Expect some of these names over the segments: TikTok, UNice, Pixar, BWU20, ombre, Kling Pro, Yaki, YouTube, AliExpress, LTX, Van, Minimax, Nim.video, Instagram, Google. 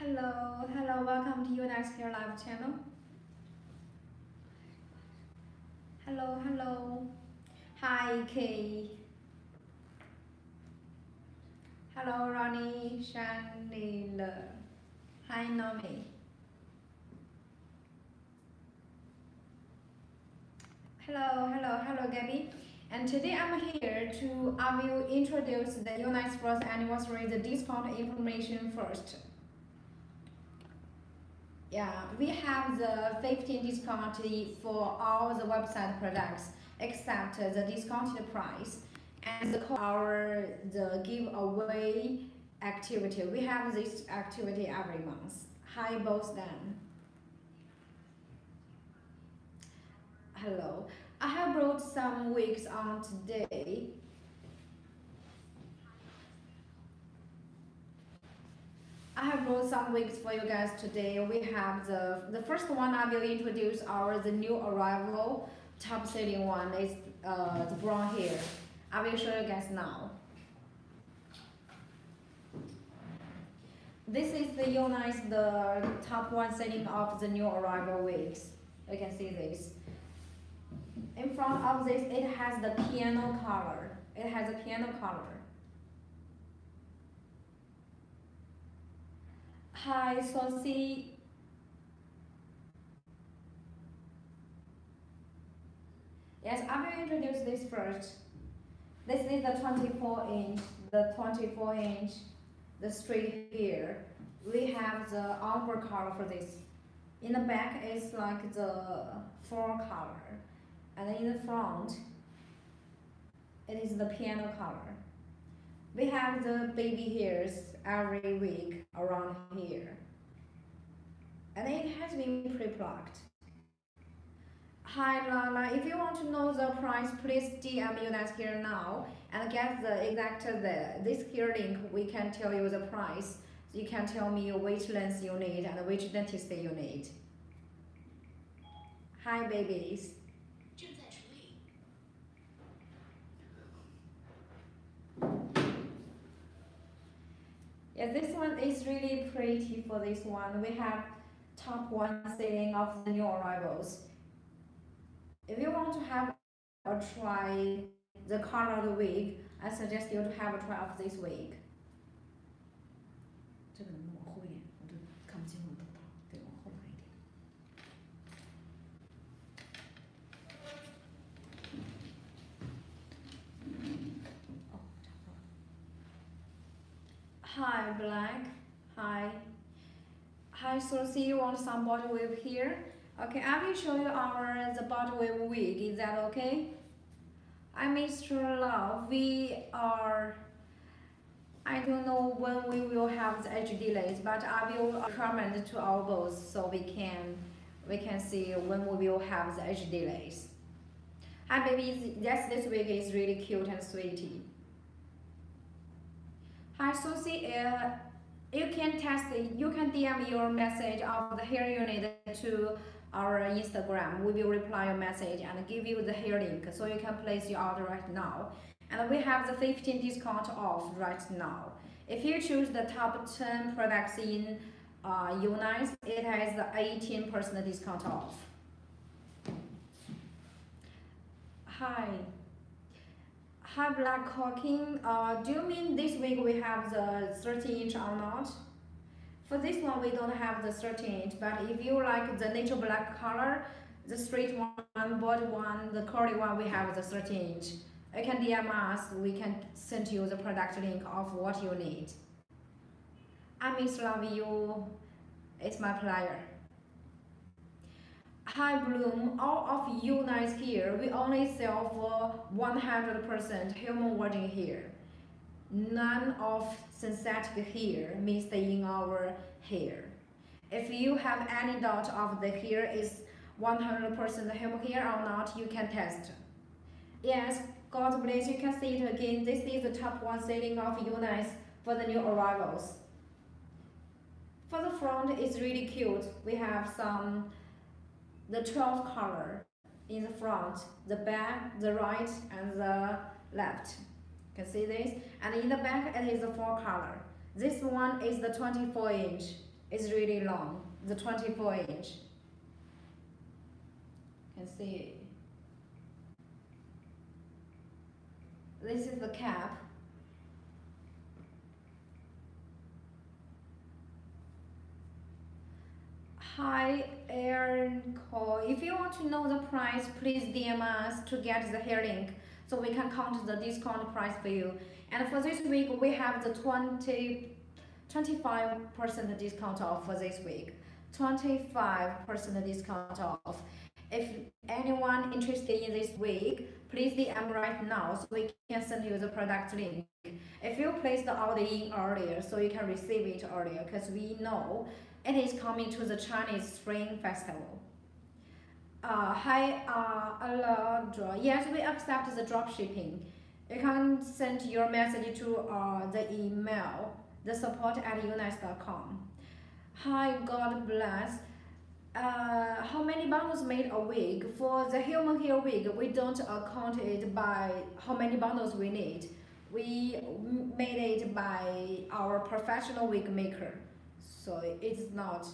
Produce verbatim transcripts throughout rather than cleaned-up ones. Hello, hello, welcome to UNice Hair Live channel. Hello, hello. Hi, Kay. Hello, Ronnie Chandler. Hi, Nomi. Hello, hello, hello, Gabby. And today I'm here to I will introduce the UNice first anniversary, the discount information first. Yeah, we have the fifteen discount for all the website products except the discounted price and the our the giveaway activity. We have this activity every month. Hi, both them. Hello. I have brought some wigs on today. I have brought some wigs for you guys today. We have the the first one I will introduce our the new arrival top selling one is uh, the brown hair. I will show you guys now. This is the UNice the top one selling of the new arrival wigs. You can see this. In front of this, it has the piano color. It has a piano color. Hi, Sosie. Yes, I will introduce this first. This is the twenty-four inch, the twenty-four inch, the straight hair. We have the ombre color for this. In the back is like the fur color. And in the front, it is the piano color. We have the baby hairs every week around here. And it has been pre-plucked. Hi, Lala. If you want to know the price, please D M UNice Hair now and get the exact the, this hair link. We can tell you the price. You can tell me which lens you need and which dentist you need. Hi, babies. Yeah, this one is really pretty. For this one, we have top one selling of the new arrivals. If you want to have a try the color of the wig, I suggest you to have a try of this wig. Hi, Black. Hi. Hi, Sosie. You want some body wave here? Okay, I will show you our the body wave wig. Is that okay? I'm Mister Love. We are. I don't know when we will have the H D lens, but I will comment to our boss so we can we can see when we will have the H D lens. Hi, babies. Yes, this wig is really cute and sweetie. Hi, Sosie. Uh, you can test it. You can D M your message of the hair unit to our Instagram. We will reply your message and give you the hair link so you can place your order right now. And we have the fifteen percent discount off right now. If you choose the top ten products in uh, UNice, it has the eighteen percent discount off. Hi. Hi, Black Hawking. Uh, do you mean this week we have the thirty inch or not? For this one, we don't have the thirty inch, but if you like the natural black color, the straight one, body one, the curly one, we have the thirty inch. You can D M us, we can send you the product link of what you need. I miss love you. It's my pleasure. Hi, Bloom. All of UNice here, we only sell for one hundred percent human virgin hair. None of synthetic hair mixed in our hair. If you have any doubt of the hair is one hundred percent human hair or not, you can test. Yes, God bless. You can see it again. This is the top one selling of UNice for the new arrivals. For the front, it's really cute. We have some. The twelve color in the front, the back, the right, and the left. You can see this. And in the back, it is the four color. This one is the twenty-four inch. is really long, the twenty-four inch. You can see this is the cap. High air coil. If you want to know the price, please D M us to get the hair link so we can count the discount price for you. And for this week, we have the twenty, twenty-five percent discount off for this week. twenty-five percent discount off. If anyone interested in this week, please D M right now so we can send you the product link. If you place the order in earlier, so you can receive it earlier, because we know it is coming to the Chinese Spring Festival. Uh, hi, uh, yes, we accept the drop shipping. You can send your message to uh, the email, the support at unice dot com. Hi, God bless. Uh, how many bundles made a week? For the human hair wig, we don't account it by how many bundles we need. We made it by our professional wig maker. So it's not.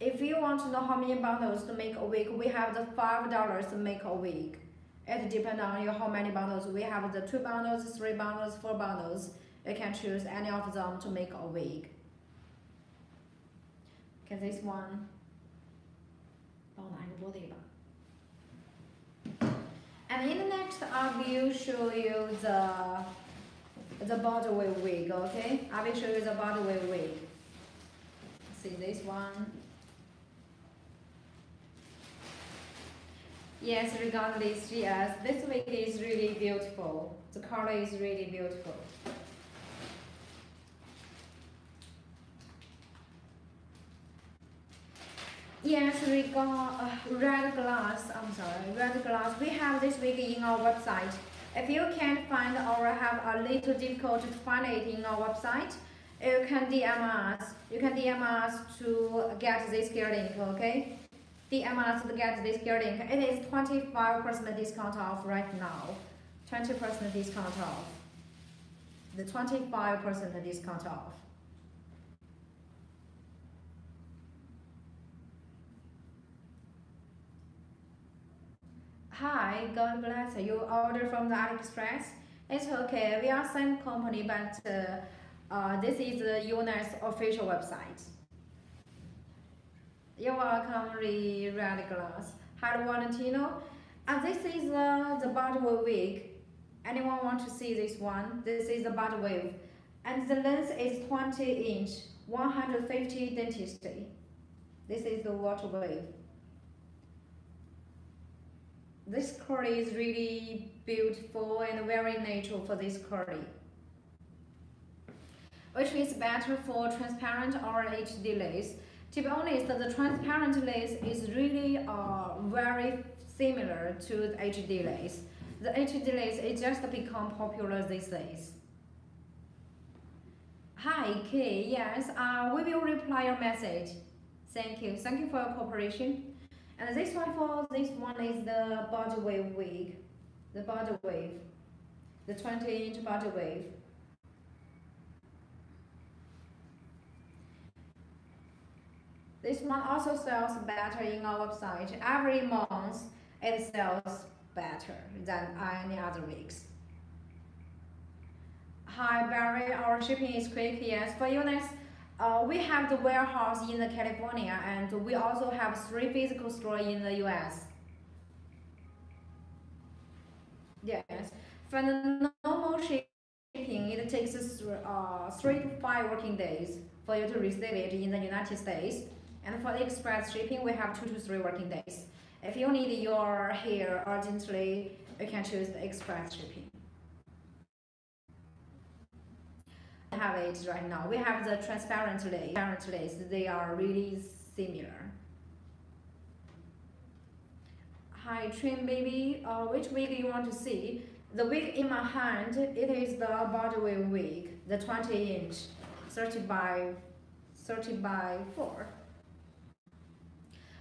If you want to know how many bundles to make a wig, we have the five dollars to make a wig. It depends on you how many bundles. We have the two bundles, three bundles, four bundles. You can choose any of them to make a wig. Okay, this one. And in the next, I will show you the the Broadway wig. Okay, I will show you the Broadway wig. See this one. Yes, regardless, yes, this wig is really beautiful. The color is really beautiful. Yes, we got uh, red glass. I'm sorry, red glass. We have this wig in our website. If you can't find or have a little difficult to find it in our website, you can D M us. You can D M us to get this gear link. Okay, D M us to get this gear link. It is twenty-five percent discount off right now. twenty percent discount off. The twenty-five percent discount off. Hi, God bless you. You order from the AliExpress? It's okay. We are same company, but uh, uh, this is the UNice official website. You're welcome, Red Glass. Hi, Valentino. And uh, this is uh, the Broadway wig. Anyone want to see this one? This is the Broadway, and the length is twenty inch, one hundred fifty density. This is the water wave. This curly is really beautiful and very natural for this curly, which is better for transparent or H D lace. To be honest, the transparent lace is really uh, very similar to the H D lace. The H D lace, it just become popular these days. Hi Kay, yes, uh, we will reply your message. Thank you, thank you for your cooperation. And this one for this one is the body wave wig, the body wave, the twenty inch body wave. This one also sells better in our website. Every month it sells better than any other wigs. Hi Barry, our shipping is quick. Yes, for you next. Uh, we have the warehouse in the California, and we also have three physical stores in the U S. Yes, for the normal shipping, it takes uh, three to five working days for you to receive it in the United States. And for the express shipping, we have two to three working days. If you need your hair urgently, you can choose the express shipping. Have it right now. We have the transparent lace. Transparent lace. They are really similar. Hi, Trim baby. Uh, which wig you want to see? The wig in my hand. It is the Broadway wig, the twenty inch, thirty by thirty by four.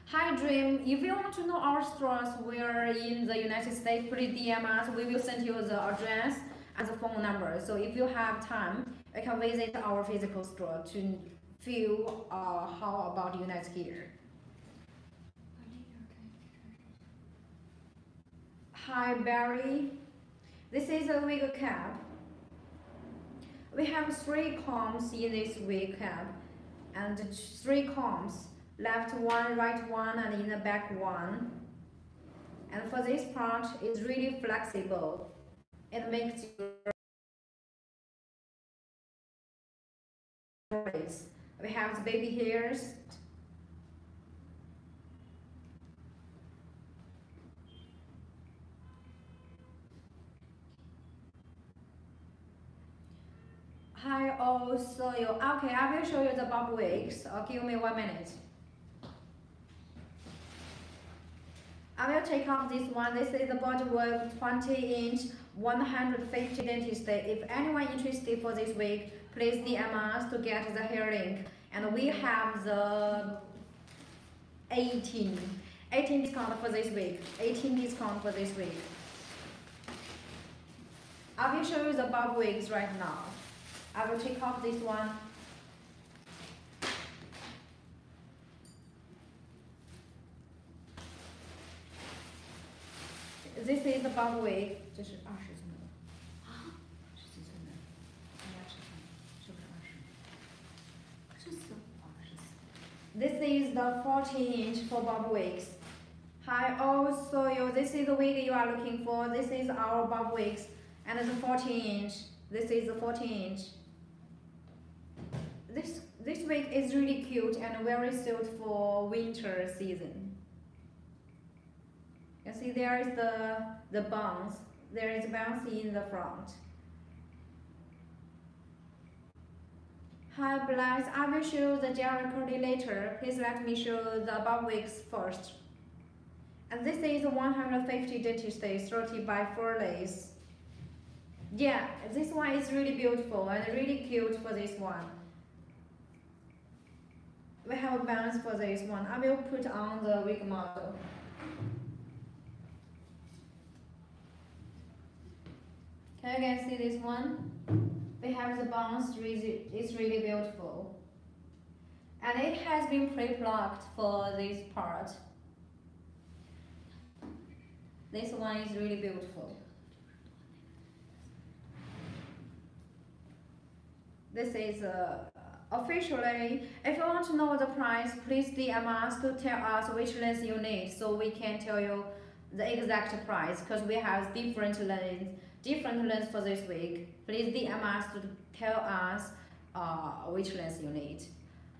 Hi, Dream. If you want to know our stores, we're in the United States. Please D M us. We will send you the address and the phone number. So if you have time, you can visit our physical store to feel uh, how about UNice here? Hi Barry, this is a wig cap. We have three combs in this wig cap and three combs, left one, right one, and in the back one. And for this part, it's really flexible. It makes you. We have the baby hairs. Hi, oh, so you, okay, I will show you the bob wigs. Oh, give me one minute. I will take off this one. This is the B W U twenty inch, one hundred fifty dentist day. If anyone interested for this wig, please D M us to get the hair link. And we have the eighteen, eighteen discount for this wig. eighteen discount for this wig. I will show you the bob wigs right now. I will take off this one. This is the bob wig. This is the fourteen inch for bob wigs. Hi, oh, so you, this is the wig you are looking for. This is our bob wigs, and the fourteen inch. This is the fourteen inch. This this wig is really cute and very suited for winter season. You see there is the the bounce. There is bounce in the front. Hi Blythe, I will show the Jerry Curly later. Please let me show the bob wigs first. And this is one hundred fifty dentist days, thirty by four lace. Yeah, this one is really beautiful and really cute for this one. We have a bounce for this one. I will put on the wig model. Can you guys see this one? We have the bounce, it's really beautiful. And it has been pre-plucked for this part. This one is really beautiful. This is uh, officially. If you want to know the price, please D M us to tell us which lens you need, so we can tell you the exact price, because we have different lens, different lens for this wig. Please D M us to tell us uh, which lens you need.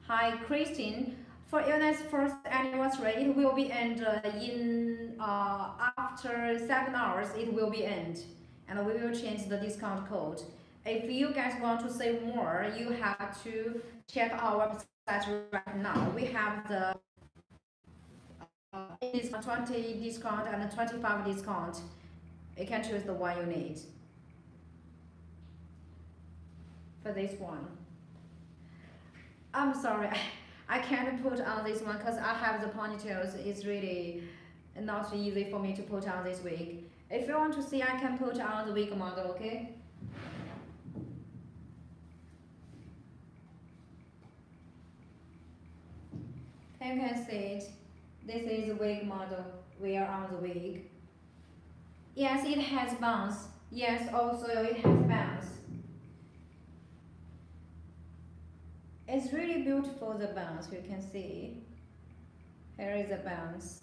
Hi, Christine. For UNice's first anniversary, it will be end uh, in uh, after seven hours. It will be end, and we will change the discount code. If you guys want to save more, you have to check our website right now. We have the uh, twenty discount and twenty-five discount. You can choose the one you need for this one. I'm sorry, I can't put on this one because I have the ponytails. It's really not easy for me to put on this wig. If you want to see, I can put on the wig model, okay? You can see it. This is the wig model. We are on the wig. Yes, it has bounce. Yes, also it has bounce. It's really beautiful, the bounce. You can see. Here is the bounce.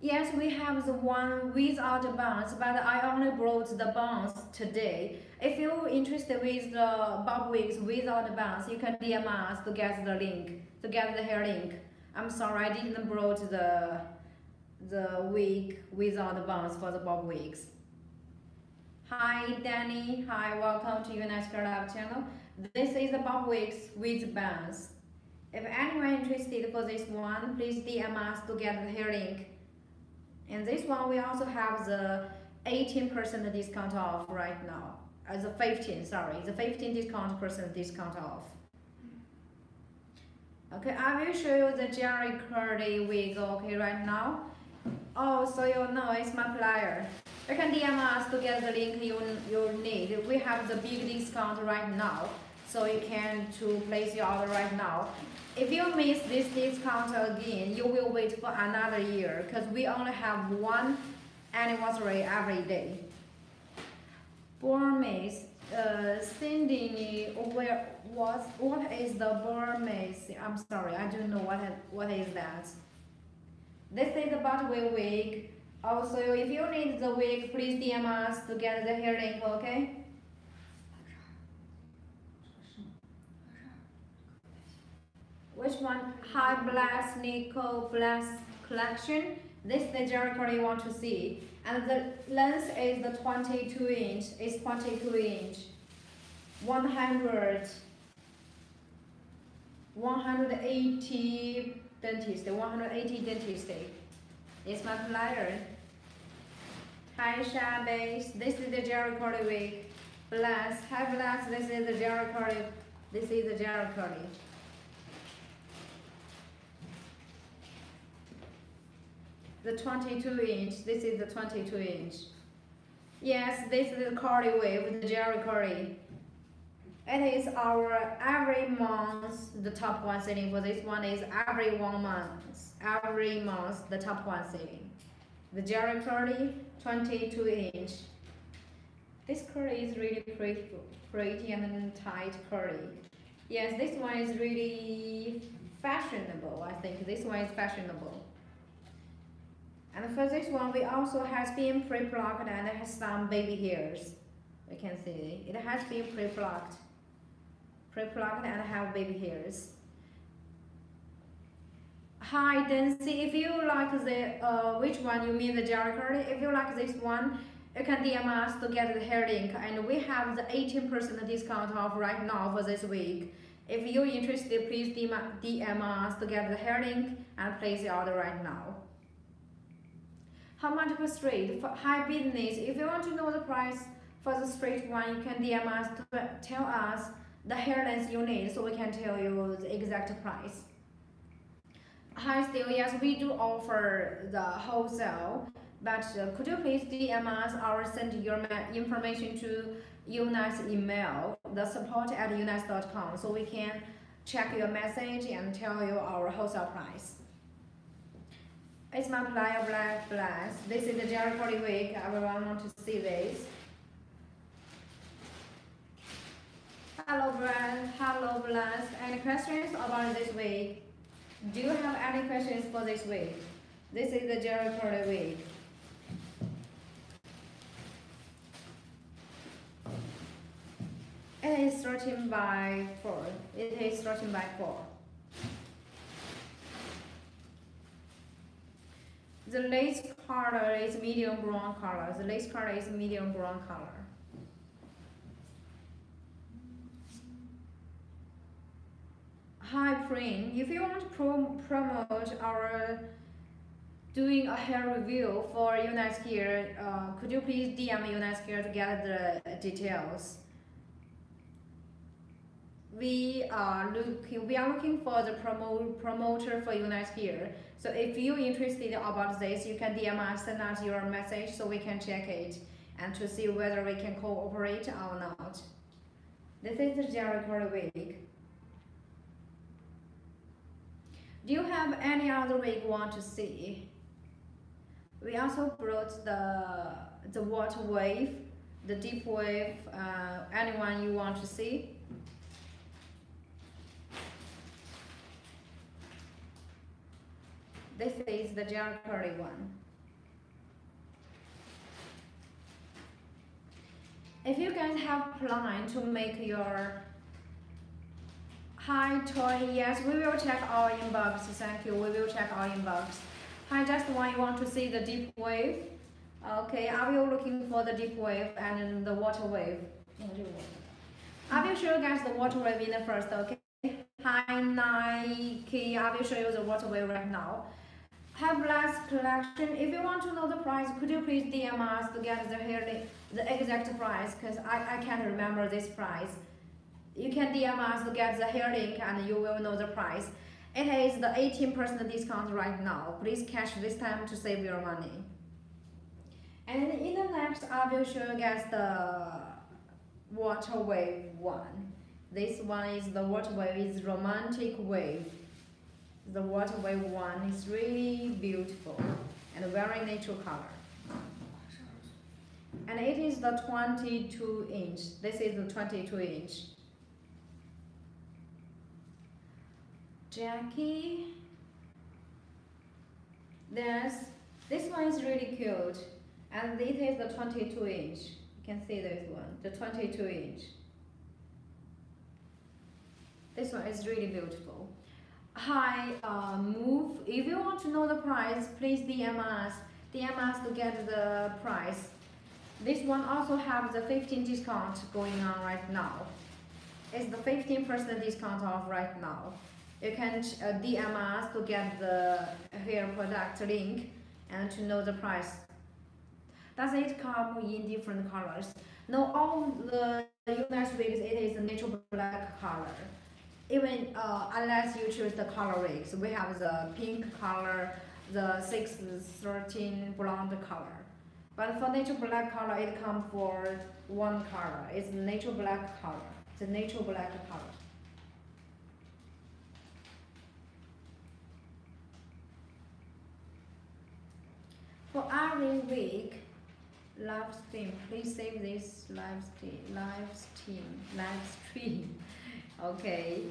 Yes, we have the one without a bounce, but I only brought the bounce today. If you're interested with the bob wigs without a bounce, you can D M us to get the link, to get the hair link. I'm sorry, I didn't brought the the wig without the bounce for the bob wigs. Hi Danny, hi, welcome to UNice Girl Lab channel. This is the bob wigs with bounce. If anyone interested for this one, please D M us to get the hair link. And this one we also have the eighteen percent discount off right now. As uh, the fifteen, sorry, the fifteen discount percent discount off. Okay, I will show you the Jerry Curly wig. Okay, right now. Oh, so you know it's my flyer. You can D M us to get the link you you need. We have the big discount right now. so you can to place your order right now. If you miss this discount again, you will wait for another year, because we only have one anniversary every day. Burmese, uh, Cindy, where what what is the Burmese? I'm sorry, I don't know what what is that. This is about we wig. Also, if you need the wig, please D M us to get the hair link, okay? Which one? Hi, Bless Nico Bless Collection. This is the Jericho you want to see. And the length is the twenty-two inch. It's twenty-two inch. one hundred. one hundred eighty dentist. one hundred eighty dentist. It's my flyer. Hi, Shabes. This is the Jericho wig. Bless. Hi, Bless. This is the Jericho. This is the Jericho. The twenty-two inch, this is the twenty-two inch. Yes, this is the curly wave, the Jerry curly. It is our every month, the top one selling for this one is every one month. Every month, the top one selling. The Jerry curly, twenty-two inch. This curly is really pretty, pretty and tight curly. Yes, this one is really fashionable, I think. This one is fashionable. And for this one, we also has been pre-plucked and it has some baby hairs. We can see it has been pre-plucked, pre-plucked and have baby hairs. Hi, Dancy. If you like the uh, which one you mean the gel curly? If you like this one, you can D M us to get the hair link, and we have the eighteen percent discount off right now for this week. If you're interested, please D M us to get the hair link and place the order right now. How much for straight? For high business, if you want to know the price for the straight one, you can D M us to tell us the hair length you need, so we can tell you the exact price. Hi, still, yes, we do offer the wholesale, but uh, could you please D M us or send your information to UNice email, the support at unice dot com, so we can check your message and tell you our wholesale price. It's my flyer, Black Blast. This is the Jericho wig. Everyone want to see this. Hello, Brad. Hello, Blast. Any questions about this wig? Do you have any questions for this wig? This is the Jericho wig. It is thirteen by four. It is thirteen by four. The lace color is medium brown color. The lace color is medium brown color. Hi, Prim. If you want to prom promote our doing a hair review for UNice Gear, uh, could you please D M UNice Gear to get the details? We are looking. We are looking for the promo, promoter for UNice Gear. So if you're interested about this, you can D M us, send us your message, so we can check it and to see whether we can cooperate or not. This is the Jericho wig. Do you have any other wig you want to see? We also brought the the water wave, the deep wave. Uh, anyone you want to see? This is the gel curly one. If you guys have plan to make your hi toy, yes, we will check our inbox. Thank you. We will check our inbox. Hi, just one. You want to see the deep wave? Okay, are you looking for the deep wave and the water wave? I will show you guys the water wave in the first. Okay. Hi, Nike. I will show you the water wave right now. Hair Blast Collection. If you want to know the price, could you please D M us to get the hair the exact price? Because I, I can't remember this price. You can D M us to get the hair link and you will know the price. It is the eighteen percent discount right now. Please cash this time to save your money. And in the next, I will show you guys the water wave one. This one is the waterway, is romantic wave. The waterway one is really beautiful and very natural color. And it is the twenty-two inch. This is the twenty-two inch. Jackie. There's, this one is really cute. And it is the twenty-two inch. You can see this one, the twenty-two inch. This one is really beautiful. Hi, uh, Move. If you want to know the price, please D M us. D M us to get the price. This one also has the fifteen percent discount going on right now. It's the fifteen percent discount off right now. You can uh, D M us to get the hair product link and to know the price. Does it come in different colors? No, all the UNice wigs, it is a natural black color. Even uh, unless you choose the color wigs, we have the pink color, the six thirteen blonde color. But for natural black color, it comes for one color. It's natural black color. The natural black color. For every wig, live stream. Please save this live stream. Live stream. Live stream. Okay.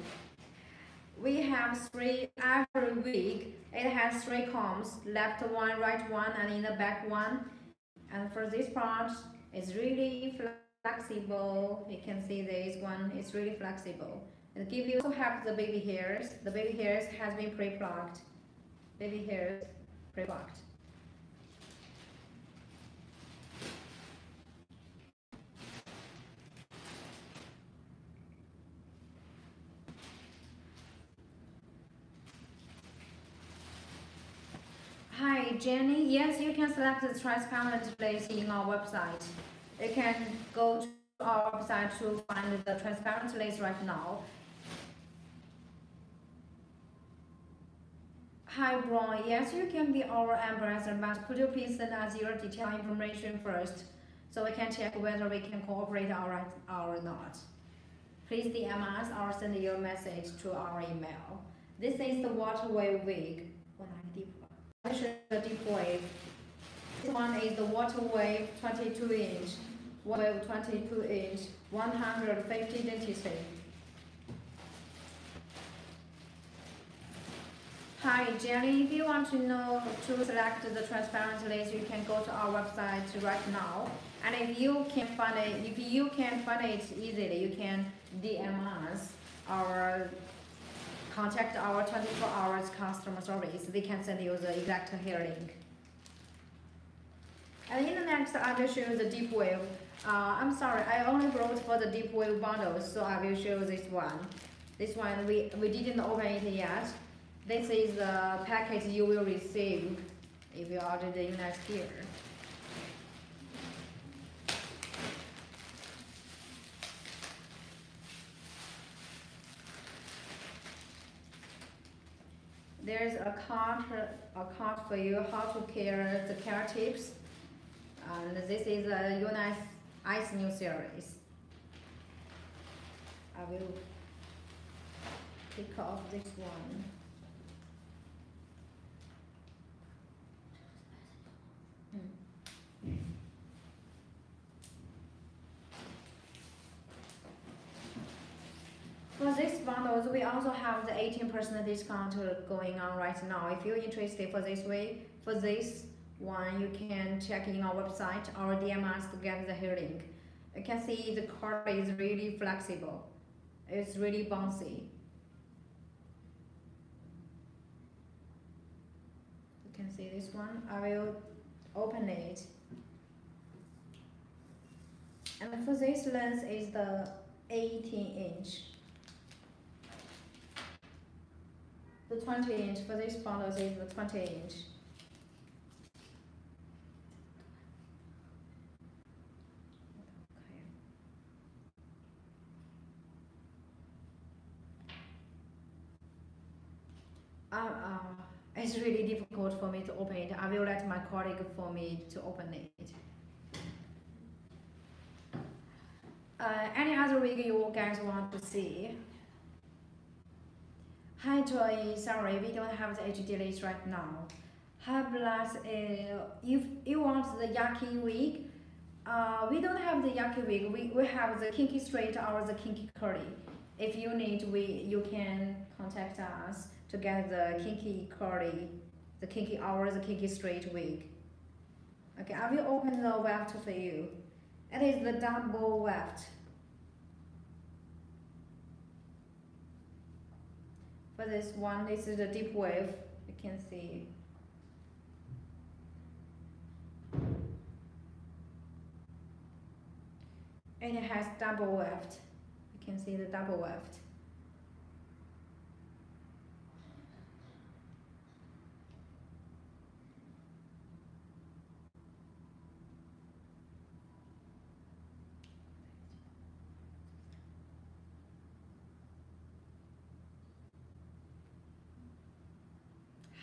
We have three every week. It has three columns: left one, right one, and in the back one. And for this part, it's really flexible. You can see this one. It's really flexible. It gives you also have the baby hairs. The baby hairs has been pre-plucked. Baby hairs pre-plucked. Hi Jenny, yes, you can select the transparent lace in our website. You can go to our website to find the transparent lace right now. Hi Braun, yes, you can be our ambassador, but could you please send us your detailed information first so we can check whether we can cooperate or, or not. Please D M us or send your message to our email. This is the waterway wig. The deep wave. This one is the water wave twenty-two inch. Wave twenty-two inch, one hundred fifty density. Hi Jenny, if you want to know to select the transparent lace, you can go to our website right now. And if you can find it, if you can find it easily, you can D M us or contact our twenty-four hours customer service. They can send you the exact hair link. And in the next, I will show you the deep wave. Uh, I'm sorry, I only brought for the deep wave bundles, so I will show you this one. This one, we, we didn't open it yet. This is the package you will receive if you order the next year. There's a card, a card for you how to care the care tips, and this is a UNice Ice New series. I will pick off this one. For this bundles, we also have the eighteen percent discount going on right now. If you're interested for this way, for this one, you can check in our website or D M us to get the hair link. You can see the cord is really flexible. It's really bouncy. You can see this one. I will open it. And for this lens is the eighteen inch. The twenty inch for these bundles is the twenty inch. Uh, uh, it's really difficult for me to open it. I will let my colleague for me to open it. Uh, any other rig you guys want to see? Hi Joy, sorry, we don't have the H D list right now. Hi Bless, uh, if you want the Yaki wig, uh, we don't have the Yaki wig, we, we have the kinky straight or the kinky curly. If you need, we you can contact us to get the kinky curly, the kinky or the kinky straight wig. Okay, I will open the weft for you. It is the double weft. For this one, this is the deep wave, you can see. And it has double weft. You can see the double weft.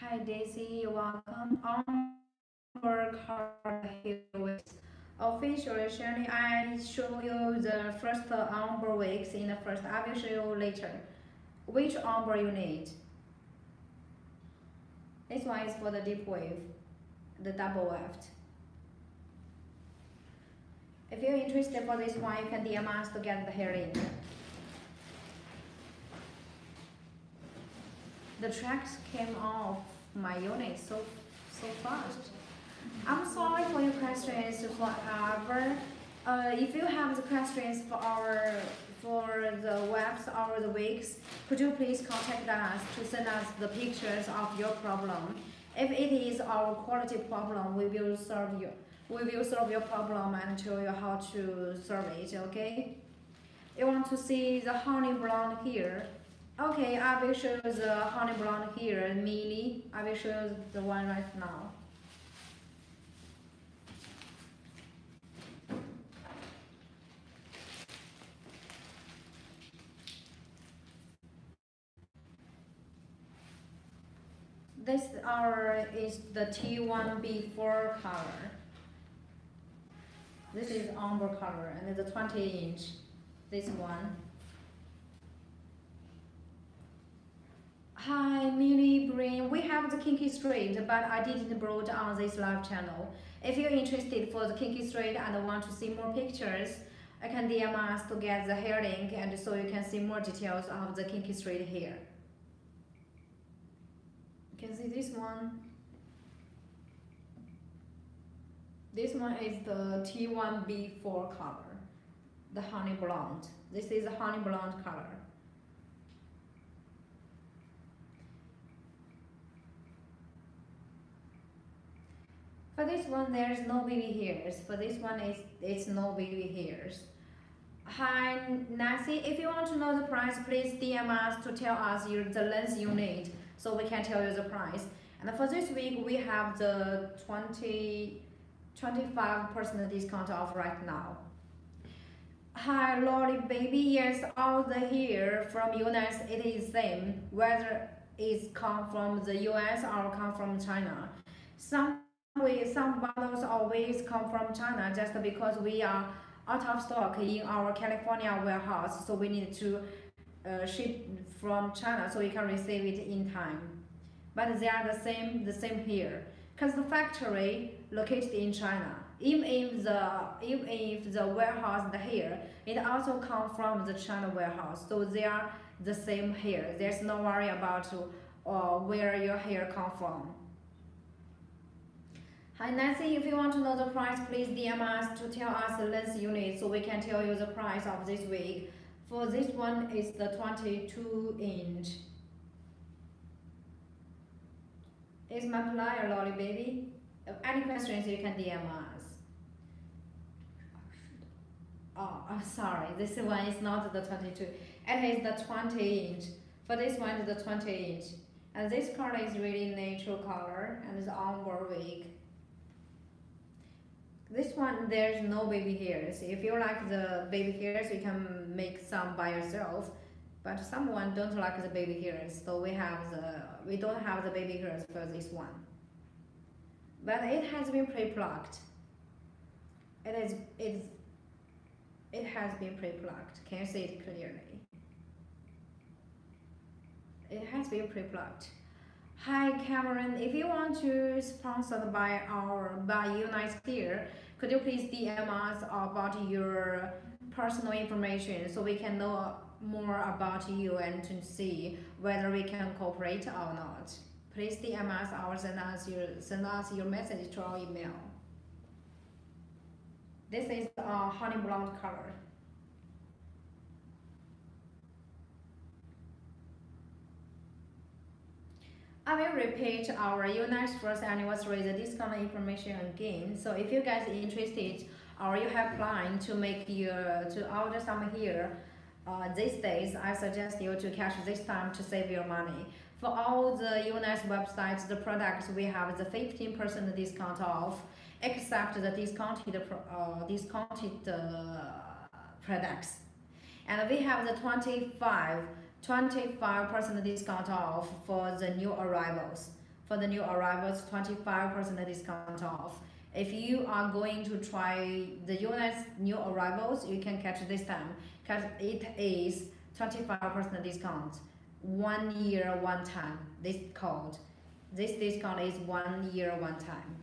Hi Daisy, welcome. On her card wigs. Officially, Shirley, I show you the first ombre wigs in the first. I will show you later which ombre you need. This one is for the deep wave, the double weft. If you're interested for this one, you can D M us to get the hair in. The tracks came off my unit so so fast. I'm sorry for your questions forever. Uh, if you have the questions for our for the webs or the wigs, could you please contact us to send us the pictures of your problem? If it is our quality problem, we will serve you. We will solve your problem and show you how to solve it. Okay? You want to see the honey blonde here? Okay, I will show you the honey blonde here, Millie. I will show you the one right now. This hour is the T one B four color. This is ombre color and it's a twenty inch, this one. Hi, Millie Breen. We have the kinky straight, but I didn't brought on this live channel. If you're interested for the kinky straight and want to see more pictures, I can D M us to get the hair link and so you can see more details of the kinky straight hair. You can see this one. This one is the T one B four color, the honey blonde. This is the honey blonde color. For this one, there's no baby hairs. For this one, it's, it's no baby hairs. Hi, Nancy. If you want to know the price, please D M us to tell us your, the length you need so we can tell you the price. And for this week, we have the twenty, twenty-five percent discount off right now. Hi, Lolly Baby. Yes, all the hair from UNice, it is same, whether it's come from the U S or come from China. Some We, some bundles always come from China just because we are out of stock in our California warehouse, so we need to uh, ship from China so we can receive it in time. But they are the same, the same here, because the factory located in China. Even if the even if the warehouse here, it also comes from the China warehouse, so they are the same here. There's no worry about uh, where your hair comes from. Hi Nancy, if you want to know the price, please D M us to tell us the length unit so we can tell you the price of this wig. For this one, it's the twenty-two inch. Is my plier, Lolly Baby? If any questions, you can D M us. Oh, I'm sorry, this one is not the twenty-two. It is the twenty inch. For this one, it's the twenty inch. And this color is really natural color and it's ombre wig. This one, there's no baby hairs. If you like the baby hairs, you can make some by yourself. But someone don't like the baby hairs, so we have the we don't have the baby hairs for this one. But it has been pre-plucked. It is it's it has been pre-plucked. Can you see it clearly? It has been pre-plucked. Hi Cameron, if you want to sponsored by our by UNice here, could you please D M us about your personal information so we can know more about you and to see whether we can cooperate or not? Please D M us or send us your send us your message to our email. This is a uh, honey blonde color. I will repeat our UNice first anniversary the discount information again. So if you guys are interested or you have planned to make your to order some here uh, these days, I suggest you to cash this time to save your money. For all the UNice websites, the products we have the fifteen percent discount off, except the discounted uh, discounted uh, products, and we have the twenty-five percent discount off for the new arrivals. For the new arrivals, twenty-five percent discount off. If you are going to try the UNice new arrivals, you can catch this time, because it is twenty-five percent discount. One year, one time. This code, this discount is one year, one time.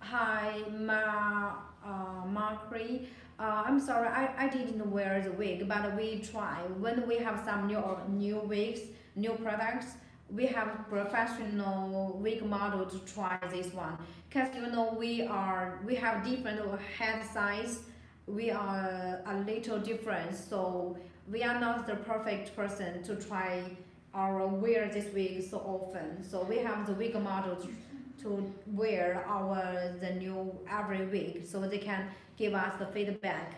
Hi, Ma, uh, Marjorie. Uh, I'm sorry, I, I didn't wear the wig, but we try. When we have some new new wigs, new products, we have professional wig model to try this one. Cause you know we are we have different head size, we are a little different, so we are not the perfect person to try or wear this wig so often. So we have the wig model to, to wear our the new every week, so they can give us the feedback.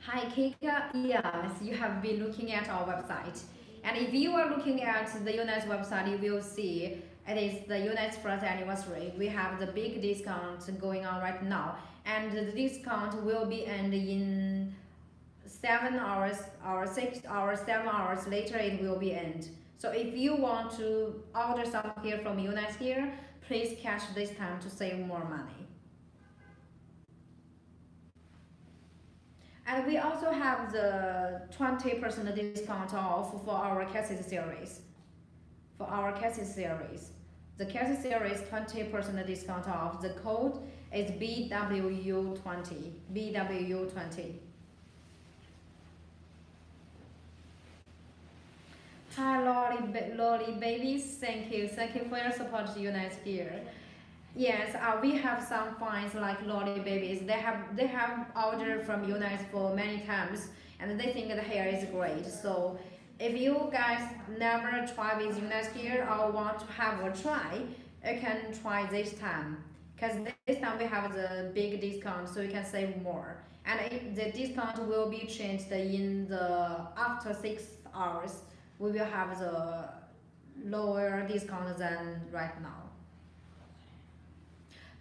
Hi Kika, yes, you have been looking at our website, and if you are looking at the UNice website, you will see it is the UNice first anniversary. We have the big discount going on right now, and the discount will be end in seven hours or six hours, seven hours later it will be end. So if you want to order some here from UNice here, please cash this time to save more money. And we also have the twenty percent discount off for our cases series. For our cases series. The cases series twenty percent discount off. The code is B W U twenty. B W U twenty. Hi Lolly, Lolly babies, thank you, thank you for your support to UNice here. Yes, uh, we have some fans like Lolly babies. They have they have ordered from UNice for many times, and they think the hair is great. So, if you guys never try with UNice here or want to have a try, you can try this time. Cause this time we have the big discount, so you can save more. And it, the discount will be changed in the after six hours. We will have the lower discount than right now.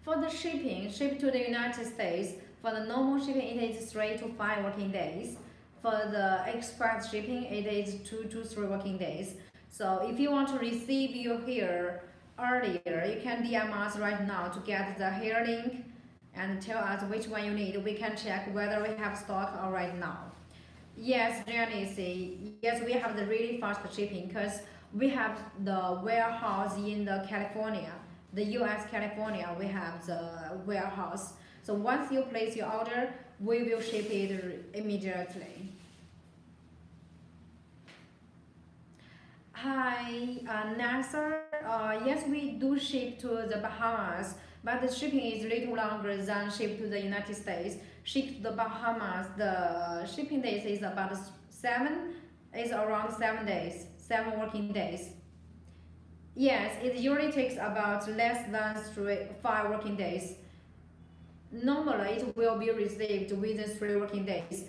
For the shipping, ship to the United States, for the normal shipping it is three to five working days. For the express shipping it is two to three working days. So if you want to receive your hair earlier, you can D M us right now to get the hair link and tell us which one you need. We can check whether we have stock or right now. Yes, Janice, yes, we have the really fast shipping because we have the warehouse in the California, the U S California, we have the warehouse. So once you place your order, we will ship it immediately. Hi, uh, Nasser, uh, yes, we do ship to the Bahamas, but the shipping is a little longer than ship to the United States. Ship to the Bahamas, the shipping days is about seven, is around seven days, seven working days. Yes, it usually takes about less than three, five working days. Normally, it will be received within three working days.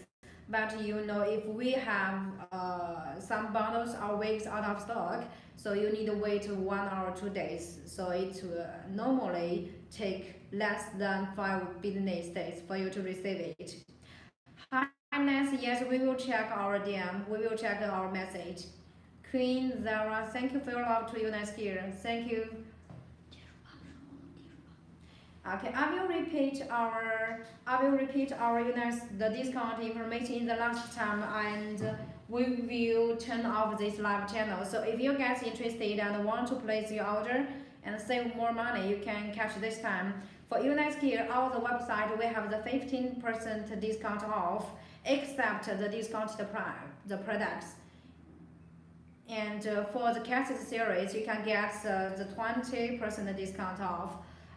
But you know, if we have uh, some bundles or wigs out of stock, so you need to wait one or two days. So it will normally take less than five business days for you to receive it. Hi Nancy, yes, we will check our D M, we will check our message. Queen Zara, thank you for your love to UNice here. Thank you. Uh, Okay, I will repeat our I will repeat our UNice the discount information in the last time, and we will turn off this live channel. So if you get interested and want to place your order and save more money, you can catch this time. For UNice gear, on the website we have the fifteen percent discount off, except the discount the prime the products. And uh, for the cassette series, you can get uh, the twenty percent discount off.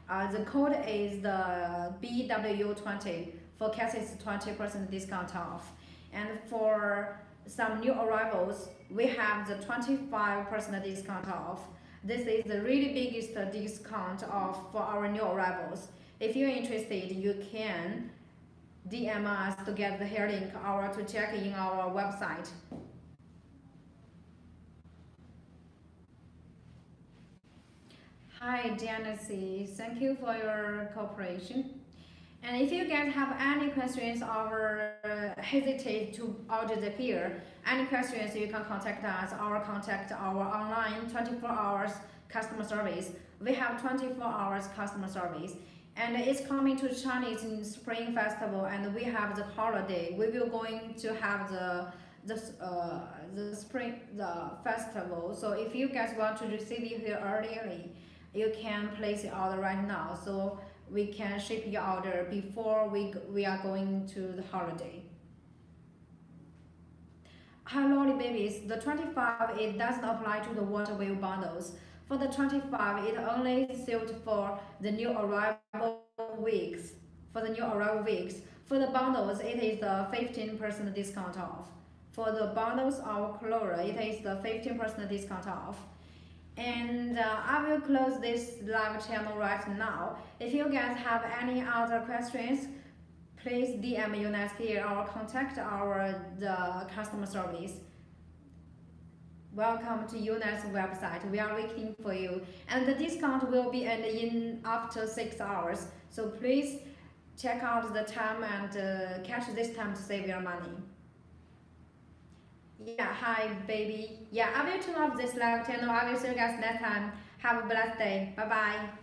Uh, the code is the B W U twenty for cassettes, twenty percent discount off. And for some new arrivals, we have the twenty-five percent discount off. This is the really biggest discount off for our new arrivals. If you're interested, you can D M us to get the hair link or to check in our website. Hi Genesis, thank you for your cooperation. And if you guys have any questions or uh, hesitate to order the gear, any questions, you can contact us or contact our online twenty-four hours customer service. We have twenty-four hours customer service, and it's coming to Chinese Spring Festival, and we have the holiday. We will going to have the the uh, the spring the festival. So if you guys want to receive it here early, you can place your order right now, so we can ship your order before we we are going to the holiday. Hi Lolly Babies, the twenty-five it doesn't apply to the water wheel bundles. For the twenty-five, it only suited for the new arrival weeks. For the new arrival weeks, for the bundles, it is the fifteen percent discount off. For the bundles of Clora, it is the fifteen percent discount off. And uh, I will close this live channel right now. If you guys have any other questions, please D M UNice here or contact our the customer service. Welcome to UNice website. We are waiting for you, and the discount will be end in after six hours. So please check out the time and uh, catch this time to save your money. Yeah, hi baby. Yeah, I will turn off this live channel. I will see you guys next time. Have a blessed day. Bye bye.